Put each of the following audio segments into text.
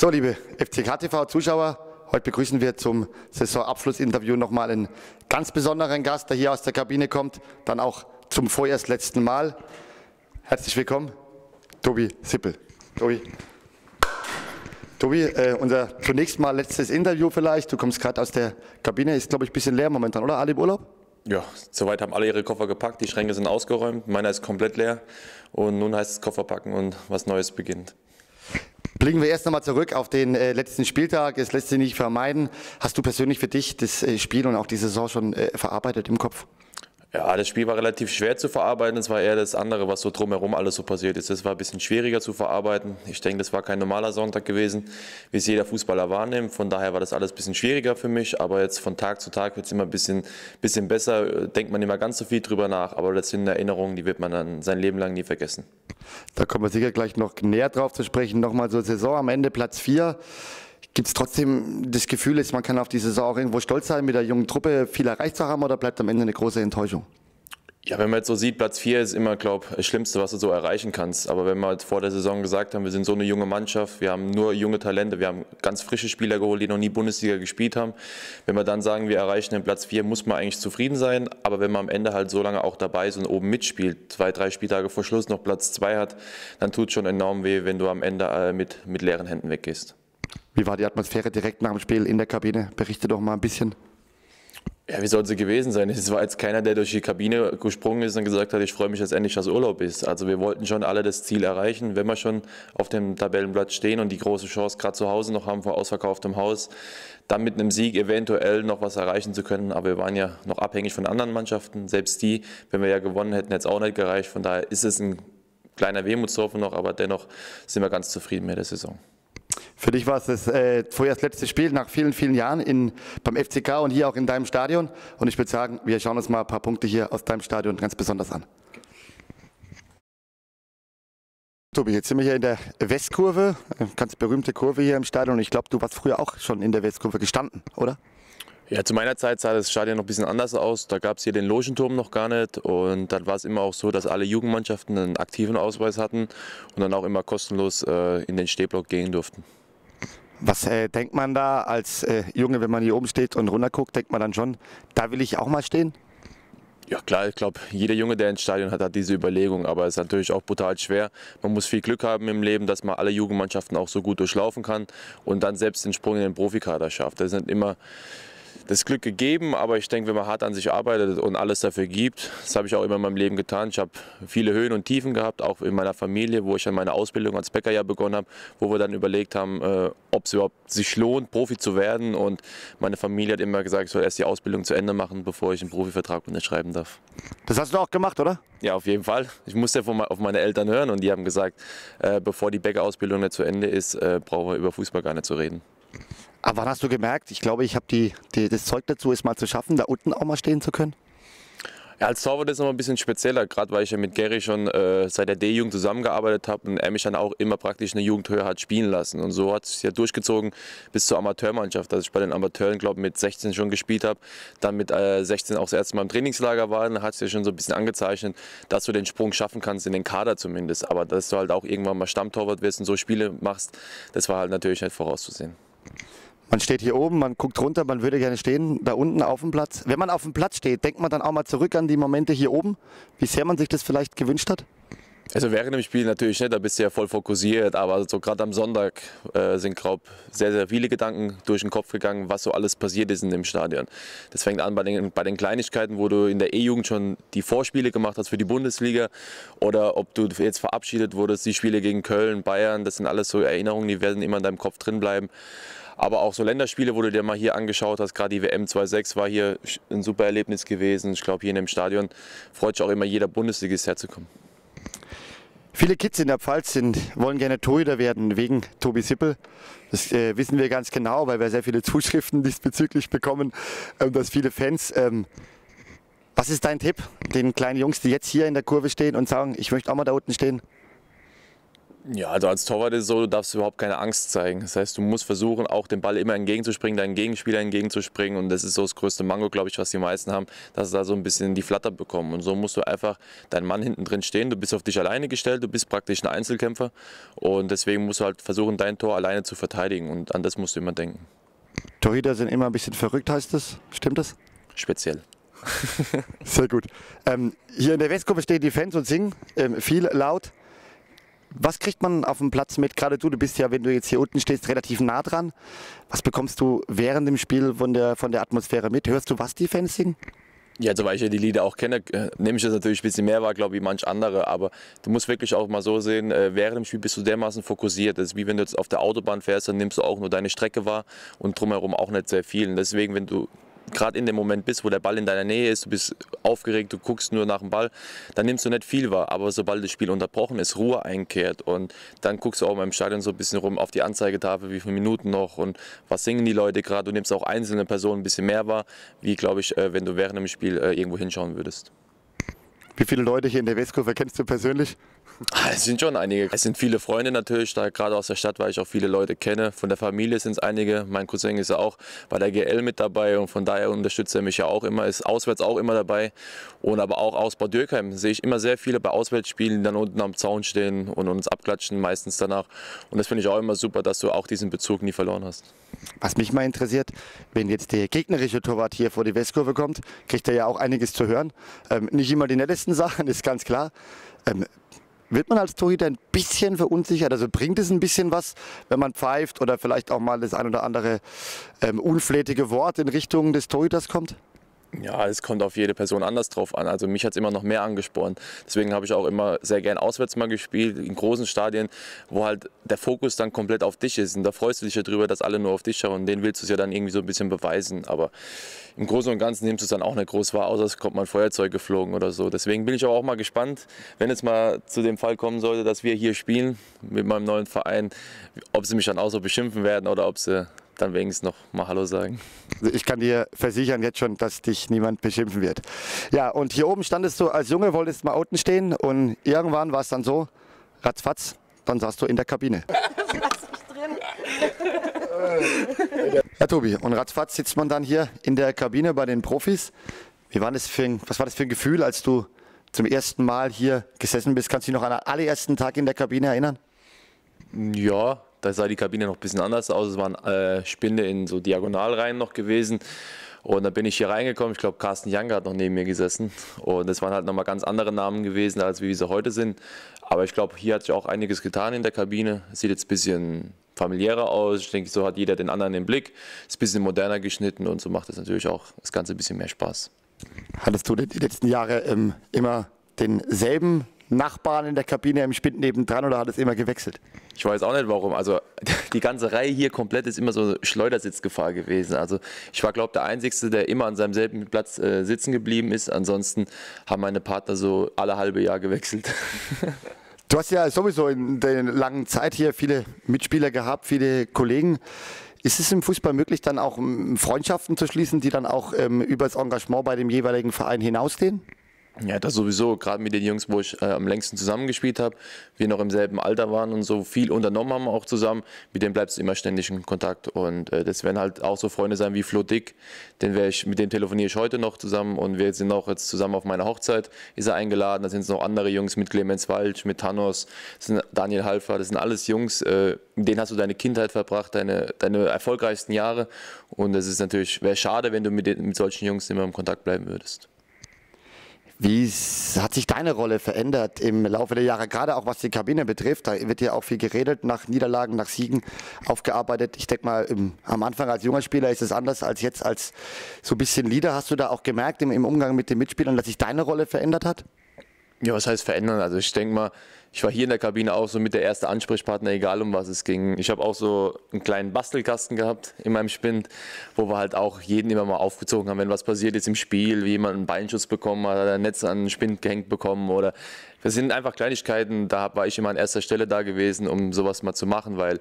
So, liebe FCK-TV-Zuschauer, heute begrüßen wir zum Saisonabschlussinterview nochmal einen ganz besonderen Gast, der hier aus der Kabine kommt, dann auch zum vorerst letzten Mal. Herzlich willkommen, Tobi Sippel. Tobi, unser zunächst mal letztes Interview vielleicht. Du kommst gerade aus der Kabine, ist glaube ich ein bisschen leer momentan, oder? Alle im Urlaub? Ja, soweit haben alle ihre Koffer gepackt, die Schränke sind ausgeräumt, meiner ist komplett leer und nun heißt es Koffer packen und was Neues beginnt. Blicken wir erst nochmal zurück auf den letzten Spieltag, es lässt sich nicht vermeiden. Hast du persönlich für dich das Spiel und auch die Saison schon verarbeitet im Kopf? Ja, das Spiel war relativ schwer zu verarbeiten, es war eher das andere, was so drumherum alles so passiert ist. Das war ein bisschen schwieriger zu verarbeiten. Ich denke, das war kein normaler Sonntag gewesen, wie es jeder Fußballer wahrnimmt. Von daher war das alles ein bisschen schwieriger für mich, aber jetzt von Tag zu Tag wird es immer ein bisschen besser. Denkt man nicht mehr ganz so viel drüber nach, aber das sind Erinnerungen, die wird man dann sein Leben lang nie vergessen. Da kommen wir sicher gleich noch näher drauf zu sprechen. Nochmal zur Saison am Ende, Platz 4. Gibt es trotzdem das Gefühl, man kann auf die Saison auch irgendwo stolz sein, mit der jungen Truppe viel erreicht zu haben, oder bleibt am Ende eine große Enttäuschung? Ja, wenn man jetzt so sieht, Platz 4 ist immer, glaube ich, das Schlimmste, was du so erreichen kannst. Aber wenn wir halt vor der Saison gesagt haben, wir sind so eine junge Mannschaft, wir haben nur junge Talente, wir haben ganz frische Spieler geholt, die noch nie Bundesliga gespielt haben. Wenn wir dann sagen, wir erreichen den Platz 4, muss man eigentlich zufrieden sein. Aber wenn man am Ende halt so lange auch dabei ist und oben mitspielt, 2, 3 Spieltage vor Schluss noch Platz 2 hat, dann tut es schon enorm weh, wenn du am Ende mit leeren Händen weggehst. Wie war die Atmosphäre direkt nach dem Spiel in der Kabine? Berichte doch mal ein bisschen. Ja, wie soll sie gewesen sein? Es war jetzt keiner, der durch die Kabine gesprungen ist und gesagt hat, ich freue mich, dass endlich das Urlaub ist. Also wir wollten schon alle das Ziel erreichen. Wenn wir schon auf dem Tabellenplatz stehen und die große Chance gerade zu Hause noch haben, vor ausverkauftem Haus, dann mit einem Sieg eventuell noch was erreichen zu können. Aber wir waren ja noch abhängig von anderen Mannschaften. Selbst die, wenn wir ja gewonnen hätten, hätte es auch nicht gereicht. Von daher ist es ein kleiner Wehmutstropfen noch, aber dennoch sind wir ganz zufrieden mit der Saison. Für dich war es das vorerst letzte Spiel nach vielen, vielen Jahren beim FCK und hier auch in deinem Stadion. Und ich würde sagen, wir schauen uns mal ein paar Punkte hier aus deinem Stadion ganz besonders an. Tobi, jetzt sind wir hier in der Westkurve, eine ganz berühmte Kurve hier im Stadion. Ich glaube, du warst früher auch schon in der Westkurve gestanden, oder? Ja, zu meiner Zeit sah das Stadion noch ein bisschen anders aus. Da gab es hier den Logenturm noch gar nicht und dann war es immer auch so, dass alle Jugendmannschaften einen aktiven Ausweis hatten und dann auch immer kostenlos in den Stehblock gehen durften. Was denkt man da als Junge, wenn man hier oben steht und runter guckt, denkt man dann schon, da will ich auch mal stehen? Ja klar, ich glaube, jeder Junge, der ins Stadion hat, hat diese Überlegung, aber es ist natürlich auch brutal schwer. Man muss viel Glück haben im Leben, dass man alle Jugendmannschaften auch so gut durchlaufen kann und dann selbst den Sprung in den Profikader schafft. Das ist nicht immer das Glück gegeben, aber ich denke, wenn man hart an sich arbeitet und alles dafür gibt, das habe ich auch immer in meinem Leben getan. Ich habe viele Höhen und Tiefen gehabt, auch in meiner Familie, wo ich dann meine Ausbildung als Bäcker ja begonnen habe, wo wir dann überlegt haben, ob es überhaupt sich lohnt, Profi zu werden. Und meine Familie hat immer gesagt, ich soll erst die Ausbildung zu Ende machen, bevor ich einen Profivertrag unterschreiben darf. Das hast du auch gemacht, oder? Ja, auf jeden Fall. Ich musste auf meine Eltern hören und die haben gesagt, bevor die Bäckerausbildung nicht zu Ende ist, brauchen wir über Fußball gar nicht zu reden. Aber wann hast du gemerkt, ich glaube, ich habe das Zeug dazu, es mal zu schaffen, da unten auch mal stehen zu können? Ja, als Torwart ist es noch ein bisschen spezieller, gerade weil ich ja mit Gary schon seit der D-Jugend zusammengearbeitet habe und er mich dann auch immer praktisch eine Jugendhöhe hat spielen lassen. Und so hat es ja durchgezogen bis zur Amateurmannschaft, dass ich bei den Amateuren, glaube ich, mit 16 schon gespielt habe, dann mit 16 auch das erste Mal im Trainingslager war, dann hat es ja schon so ein bisschen angezeichnet, dass du den Sprung schaffen kannst, in den Kader zumindest. Aber dass du halt auch irgendwann mal Stammtorwart wirst und so Spiele machst, das war halt natürlich nicht vorauszusehen. Man steht hier oben, man guckt runter, man würde gerne stehen, da unten auf dem Platz. Wenn man auf dem Platz steht, denkt man dann auch mal zurück an die Momente hier oben, wie sehr man sich das vielleicht gewünscht hat? Also während dem Spiel natürlich nicht, da bist du ja voll fokussiert, aber so gerade am Sonntag sind, glaube ich, sehr, sehr viele Gedanken durch den Kopf gegangen, was so alles passiert ist in dem Stadion. Das fängt an bei den Kleinigkeiten, wo du in der E-Jugend schon die Vorspiele gemacht hast für die Bundesliga oder ob du jetzt verabschiedet wurdest, die Spiele gegen Köln, Bayern, das sind alles so Erinnerungen, die werden immer in deinem Kopf drin bleiben. Aber auch so Länderspiele, wo du dir mal hier angeschaut hast, gerade die WM 2006 war hier ein super Erlebnis gewesen. Ich glaube, hier in dem Stadion freut sich auch immer jeder Bundesligist herzukommen. Viele Kids in der Pfalz wollen gerne Torhüter werden wegen Tobi Sippel. Das wissen wir ganz genau, weil wir sehr viele Zuschriften diesbezüglich bekommen, dass viele Fans. Was ist dein Tipp den kleinen Jungs, die jetzt hier in der Kurve stehen und sagen, ich möchte auch mal da unten stehen? Ja, also als Torwart ist es so, du darfst überhaupt keine Angst zeigen. Das heißt, du musst versuchen, auch den Ball immer entgegenzuspringen, deinen Gegenspieler entgegenzuspringen. Und das ist so das größte Manko, glaube ich, was die meisten haben, dass sie da so ein bisschen die Flatter bekommen. Und so musst du einfach deinen Mann hinten drin stehen. Du bist auf dich alleine gestellt, du bist praktisch ein Einzelkämpfer. Und deswegen musst du halt versuchen, dein Tor alleine zu verteidigen. Und an das musst du immer denken. Torhüter sind immer ein bisschen verrückt, heißt das? Stimmt das? Speziell. Sehr gut. Hier in der Westkurve stehen die Fans und singen viel laut. Was kriegt man auf dem Platz mit? Gerade du bist ja, wenn du jetzt hier unten stehst, relativ nah dran. Was bekommst du während dem Spiel von der Atmosphäre mit? Hörst du, was die Fans singen? Ja, also weil ich ja die Lieder auch kenne, nehme ich das natürlich ein bisschen mehr wahr, glaube ich, wie manch andere. Aber du musst wirklich auch mal so sehen, während dem Spiel bist du dermaßen fokussiert. Das ist wie wenn du jetzt auf der Autobahn fährst, dann nimmst du auch nur deine Strecke wahr und drumherum auch nicht sehr viel. Und deswegen, wenn du gerade in dem Moment bist, wo der Ball in deiner Nähe ist, du bist aufgeregt, du guckst nur nach dem Ball, dann nimmst du nicht viel wahr. Aber sobald das Spiel unterbrochen ist, Ruhe einkehrt und dann guckst du auch mal im Stadion so ein bisschen rum auf die Anzeigetafel, wie viele Minuten noch und was singen die Leute gerade. Du nimmst auch einzelne Personen ein bisschen mehr wahr, wie, glaube ich, wenn du während dem Spiel irgendwo hinschauen würdest. Wie viele Leute hier in der Westkurve kennst du persönlich? Es sind schon einige. Es sind viele Freunde natürlich, da gerade aus der Stadt, weil ich auch viele Leute kenne. Von der Familie sind es einige. Mein Cousin ist ja auch bei der GL mit dabei und von daher unterstützt er mich ja auch immer. Ist auswärts auch immer dabei und aber auch aus Bad Dürkheim sehe ich immer sehr viele bei Auswärtsspielen, die dann unten am Zaun stehen und uns abklatschen meistens danach. Und das finde ich auch immer super, dass du auch diesen Bezug nie verloren hast. Was mich mal interessiert, wenn jetzt der gegnerische Torwart hier vor die Westkurve kommt, kriegt er ja auch einiges zu hören. Nicht immer die nettesten Sachen, ist ganz klar. Wird man als Torhüter ein bisschen verunsichert? Also bringt es ein bisschen was, wenn man pfeift oder vielleicht auch mal das ein oder andere unflätige Wort in Richtung des Torhüters kommt? Ja, es kommt auf jede Person anders drauf an. Also mich hat es immer noch mehr angespornt. Deswegen habe ich auch immer sehr gern auswärts mal gespielt, in großen Stadien, wo halt der Fokus dann komplett auf dich ist. Und da freust du dich ja drüber, dass alle nur auf dich schauen. Und denen willst du es ja dann irgendwie so ein bisschen beweisen. Aber im Großen und Ganzen nimmst du es dann auch nicht groß wahr, außer es kommt mal ein Feuerzeug geflogen oder so. Deswegen bin ich aber auch mal gespannt, wenn jetzt mal zu dem Fall kommen sollte, dass wir hier spielen mit meinem neuen Verein, ob sie mich dann auch so beschimpfen werden oder ob sie dann wenigstens noch mal Hallo sagen. Ich kann dir versichern jetzt schon, dass dich niemand beschimpfen wird. Ja, und hier oben standest du als Junge, wolltest mal unten stehen und irgendwann war es dann so, ratzfatz, dann saßt du in der Kabine. Ja, Tobi, und ratzfatz sitzt man dann hier in der Kabine bei den Profis. Was war das für ein Gefühl, als du zum ersten Mal hier gesessen bist? Kannst du dich noch an den allerersten Tag in der Kabine erinnern? Ja. Da sah die Kabine noch ein bisschen anders aus. Es waren Spinde in so Diagonalreihen noch gewesen. Und dann bin ich hier reingekommen. Ich glaube, Carsten Jancker hat noch neben mir gesessen. Und das waren halt nochmal ganz andere Namen gewesen, als wie sie heute sind. Aber ich glaube, hier hat sich auch einiges getan in der Kabine. Sieht jetzt ein bisschen familiärer aus. Ich denke, so hat jeder den anderen im Blick. Ist ein bisschen moderner geschnitten und so macht es natürlich auch das Ganze ein bisschen mehr Spaß. Hattest du die letzten Jahre immer denselben Nachbarn in der Kabine im Spind nebendran oder hat es immer gewechselt? Ich weiß auch nicht warum. Also die ganze Reihe hier komplett ist immer so eine Schleudersitzgefahr gewesen. Also ich war, glaube ich, der Einzige, der immer an seinem selben Platz sitzen geblieben ist. Ansonsten haben meine Partner so alle halbe Jahr gewechselt. Du hast ja sowieso in der langen Zeit hier viele Mitspieler gehabt, viele Kollegen. Ist es im Fußball möglich, dann auch Freundschaften zu schließen, die dann auch über das Engagement bei dem jeweiligen Verein hinausgehen? Ja, das sowieso, gerade mit den Jungs, wo ich am längsten zusammengespielt habe, wir noch im selben Alter waren und so viel unternommen haben auch zusammen, mit denen bleibst du immer ständig in Kontakt und das werden halt auch so Freunde sein wie Flo Dick, mit dem telefoniere ich heute noch zusammen und wir sind auch jetzt zusammen auf meiner Hochzeit, ist er eingeladen, da sind noch andere Jungs mit Clemens Walsch, mit Thanos, das sind Daniel Halfa, das sind alles Jungs, mit denen hast du deine Kindheit verbracht, deine erfolgreichsten Jahre und das ist natürlich, wäre schade, wenn du mit solchen Jungs immer im Kontakt bleiben würdest. Wie hat sich deine Rolle verändert im Laufe der Jahre, gerade auch was die Kabine betrifft? Da wird ja auch viel geredet, nach Niederlagen, nach Siegen aufgearbeitet. Ich denke mal, am Anfang als junger Spieler ist es anders als jetzt als so ein bisschen Leader. Hast du da auch gemerkt im Umgang mit den Mitspielern, dass sich deine Rolle verändert hat? Ja, was heißt verändern? Also ich denke mal, ich war hier in der Kabine auch so mit der erste Ansprechpartner, egal um was es ging. Ich habe auch so einen kleinen Bastelkasten gehabt in meinem Spind, wo wir halt auch jeden immer mal aufgezogen haben, wenn was passiert ist im Spiel, wie jemand einen Beinschuss bekommen hat, oder ein Netz an den Spind gehängt bekommen oder das sind einfach Kleinigkeiten, da war ich immer an erster Stelle da gewesen, um sowas mal zu machen, weil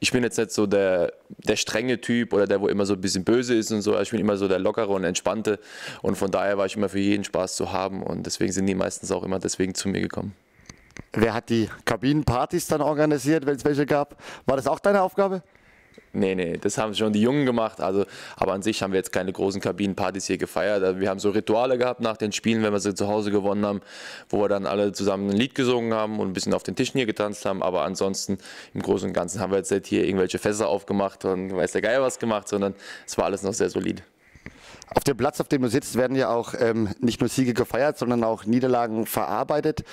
ich bin jetzt nicht so der strenge Typ oder der, wo immer so ein bisschen böse ist und so, ich bin immer so der lockere und entspannte und von daher war ich immer für jeden Spaß zu haben und deswegen sind die meistens auch immer deswegen zu mir gekommen. Wer hat die Kabinenpartys dann organisiert, wenn es welche gab? War das auch deine Aufgabe? Nee, nee, das haben schon die Jungen gemacht, also, aber an sich haben wir jetzt keine großen Kabinenpartys hier gefeiert. Also wir haben so Rituale gehabt nach den Spielen, wenn wir sie zu Hause gewonnen haben, wo wir dann alle zusammen ein Lied gesungen haben und ein bisschen auf den Tischen hier getanzt haben, aber ansonsten im Großen und Ganzen haben wir jetzt nicht hier irgendwelche Fässer aufgemacht und weiß der Geier was gemacht, sondern es war alles noch sehr solid. Auf dem Platz, auf dem du sitzt, werden ja auch nicht nur Siege gefeiert, sondern auch Niederlagen verarbeitet.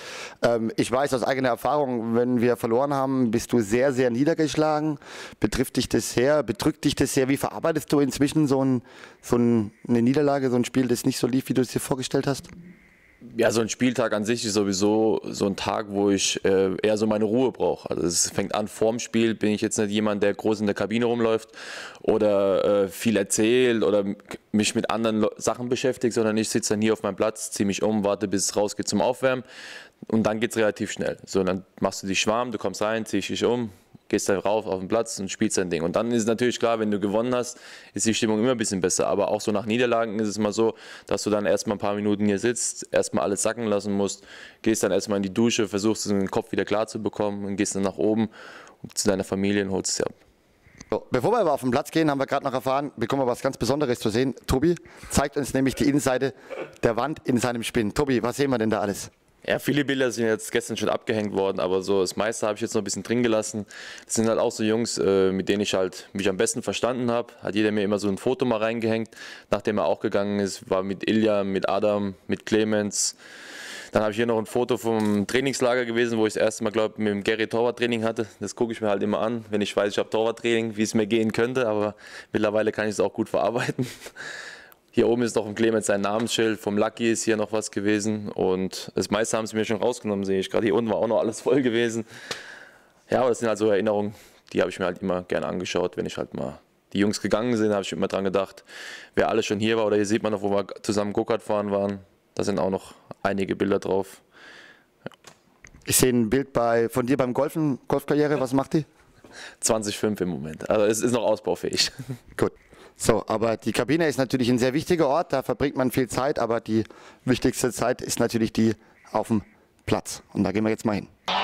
Ich weiß aus eigener Erfahrung, wenn wir verloren haben, bist du sehr, sehr niedergeschlagen. Betrifft dich das sehr? Bedrückt dich das sehr? Wie verarbeitest du inzwischen so eine Niederlage, so ein Spiel, das nicht so lief, wie du es dir vorgestellt hast? Ja, so ein Spieltag an sich ist sowieso so ein Tag, wo ich eher so meine Ruhe brauche. Also es fängt an, vorm Spiel bin ich jetzt nicht jemand, der groß in der Kabine rumläuft oder viel erzählt oder mich mit anderen Sachen beschäftigt, sondern ich sitze dann hier auf meinem Platz, ziehe mich um, warte, bis es rausgeht zum Aufwärmen und dann geht es relativ schnell. So, dann machst du dich warm, du kommst rein, ziehst dich um, gehst dann rauf auf den Platz und spielst dein Ding. Und dann ist natürlich klar, wenn du gewonnen hast, ist die Stimmung immer ein bisschen besser. Aber auch so nach Niederlagen ist es mal so, dass du dann erstmal ein paar Minuten hier sitzt, erstmal alles sacken lassen musst, gehst dann erstmal in die Dusche, versuchst den Kopf wieder klar zu bekommen und gehst dann nach oben zu deiner Familie und holst es ab. So, bevor wir aber auf den Platz gehen, haben wir gerade noch erfahren, bekommen wir was ganz Besonderes zu sehen. Tobi zeigt uns nämlich die Innenseite der Wand in seinem Spind. Tobi, was sehen wir denn da alles? Ja, viele Bilder sind jetzt gestern schon abgehängt worden, aber so das meiste habe ich jetzt noch ein bisschen drin gelassen. Das sind halt auch so Jungs, mit denen ich halt mich am besten verstanden habe. Hat jeder mir immer so ein Foto mal reingehängt, nachdem er auch gegangen ist. War mit Ilja, mit Adam, mit Clemens. Dann habe ich hier noch ein Foto vom Trainingslager gewesen, wo ich das erste Mal, glaube ich, mit dem Gary Torwarttraining hatte. Das gucke ich mir halt immer an, wenn ich weiß, ich habe Torwarttraining, wie es mir gehen könnte. Aber mittlerweile kann ich es auch gut verarbeiten. Hier oben ist noch im Clemens sein Namensschild, vom Lucky ist hier noch was gewesen und das meiste haben sie mir schon rausgenommen, sehe ich gerade. Hier unten war auch noch alles voll gewesen. Ja, aber das sind halt so Erinnerungen, die habe ich mir halt immer gerne angeschaut, wenn ich halt mal die Jungs gegangen sind, habe ich immer dran gedacht, wer alles schon hier war. Oder hier sieht man noch, wo wir zusammen Go-Kart fahren waren, da sind auch noch einige Bilder drauf. Ja. Ich sehe ein Bild von dir beim Golfen, Golfkarriere, was macht die? 20,5 im Moment, also es ist noch ausbaufähig. Gut. So, aber die Kabine ist natürlich ein sehr wichtiger Ort, da verbringt man viel Zeit, aber die wichtigste Zeit ist natürlich die auf dem Platz. Und da gehen wir jetzt mal hin.